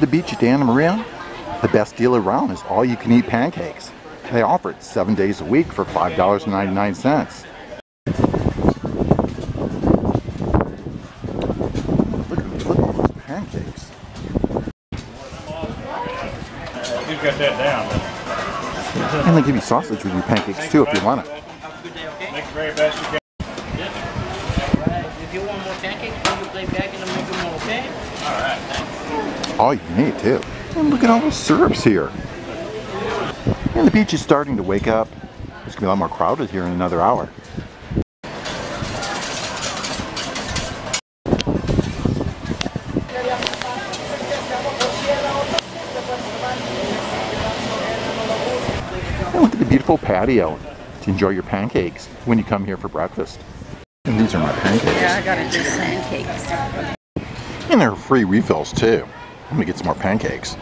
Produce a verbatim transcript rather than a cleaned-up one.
The beach at Anna Maria, the best deal around is all-you-can-eat pancakes. They offer it seven days a week for five dollars and ninety-nine cents. Look at all those pancakes. You've got that down. And they give you sausage with your pancakes too if you want it. Make the very best you can. If you want more pancakes, you play back and make them more, okay? All right, thanks. All you need too. And look at all those syrups here. And the beach is starting to wake up. It's gonna be a lot more crowded here in another hour. And look at the beautiful patio to enjoy your pancakes when you come here for breakfast. And these are my pancakes. Yeah, I gotta do pancakes. And there are free refills too. I'm gonna get some more pancakes.